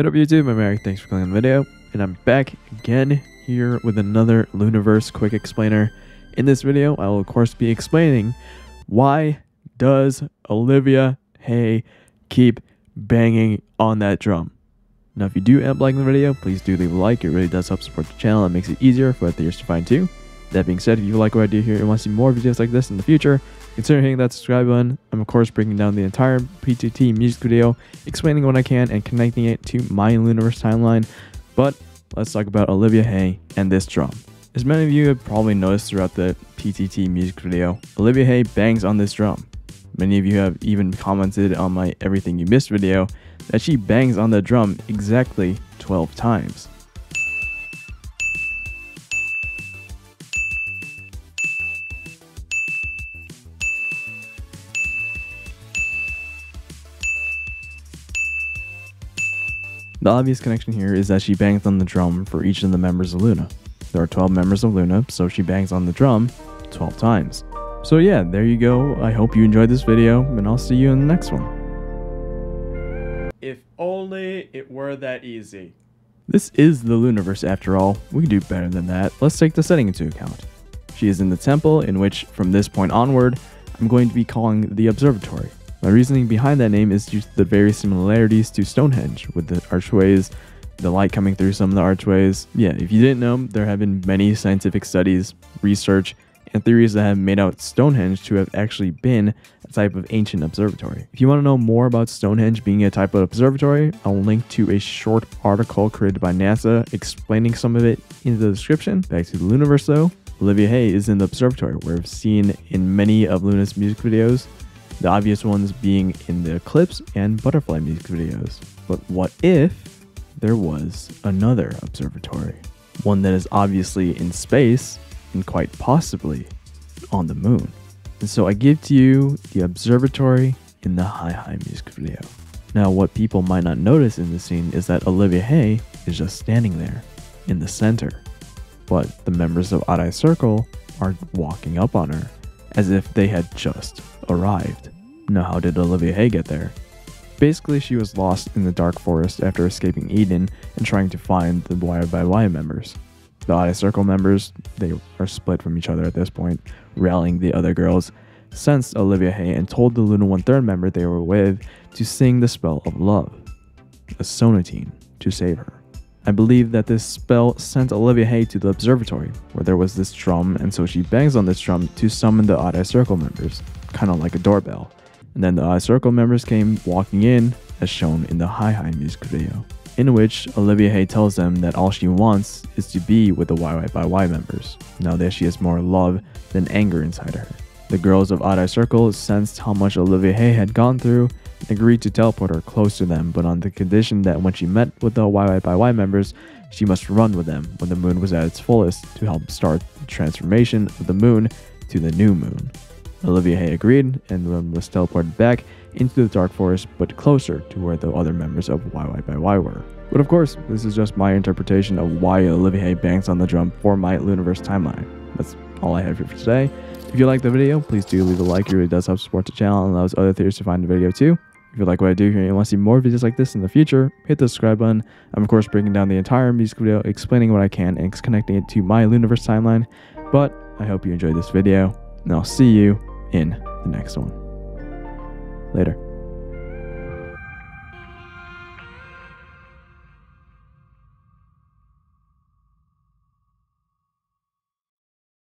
Hey up YouTube, I'm Eric, thanks for clicking on the video, and I'm back again here with another Loonaverse quick explainer. In this video, I will of course be explaining why does Olivia Hye keep banging on that drum. Now if you do end up liking the video, please do leave a like, it really does help support the channel and makes it easier for other viewers to find too. That being said, if you like what I do here and want to see more videos like this in the future, consider hitting that subscribe button. I'm of course breaking down the entire PTT music video, explaining what I can and connecting it to my Loonaverse timeline. But let's talk about Olivia Hye and this drum. As many of you have probably noticed throughout the PTT music video, Olivia Hye bangs on this drum. Many of you have even commented on my Everything You Missed video that she bangs on the drum exactly 12 times. The obvious connection here is that she bangs on the drum for each of the members of LOONA. There are 12 members of LOONA, so she bangs on the drum 12 times. So yeah, there you go. I hope you enjoyed this video, and I'll see you in the next one. If only it were that easy. This is the Loonaverse after all. We can do better than that. Let's take the setting into account. She is in the temple, in which, from this point onward, I'm going to be calling the observatory. My reasoning behind that name is due to the various similarities to Stonehenge, with the archways, the light coming through some of the archways. Yeah, if you didn't know, there have been many scientific studies, research, and theories that have made out Stonehenge to have actually been a type of ancient observatory. If you want to know more about Stonehenge being a type of observatory, I'll link to a short article created by NASA explaining some of it in the description. Back to the Loonaverse though, Olivia Hye is in the observatory, where I've seen in many of Loona's music videos. The obvious ones being in the Eclipse and Butterfly music videos. But what if there was another observatory? One that is obviously in space and quite possibly on the moon. And so I give to you the observatory in the Hye music video. Now what people might not notice in this scene is that Olivia Hye is just standing there in the center. But the members of Odd Eye Circle are walking up on her as if they had just arrived. Now how did Olivia Hye get there? Basically, she was lost in the dark forest after escaping Eden and trying to find the YYY members. The Odd Eye Circle members, they are split from each other at this point, rallying the other girls, sensed Olivia Hye and told the LOONA 1/3 member they were with to sing the spell of love, a sonatine, to save her. I believe that this spell sent Olivia Hye to the observatory, where there was this drum, and so she bangs on this drum to summon the Odd Eye Circle members, kind of like a doorbell. And then the Odd Eye Circle members came walking in, as shown in the Hye music video, in which Olivia Hye tells them that all she wants is to be with the YYY members, now that she has more love than anger inside her. The girls of Odd Eye Circle sensed how much Olivia Hye had gone through, agreed to teleport her close to them, but on the condition that when she met with the YYY members, she must run with them when the moon was at its fullest to help start the transformation of the moon to the new moon. Olivia Hye agreed and was teleported back into the dark forest, but closer to where the other members of YYY were. But of course, this is just my interpretation of why Olivia Hye bangs on the drum for my Loonaverse timeline. That's all I have here for today. If you liked the video, please do leave a like, it really does help support the channel and allows other theories to find the video too. If you like what I do here and want to see more videos like this in the future, hit the subscribe button. I'm of course breaking down the entire music video, explaining what I can and connecting it to my Loonaverse timeline. But I hope you enjoyed this video, and I'll see you in the next one. Later.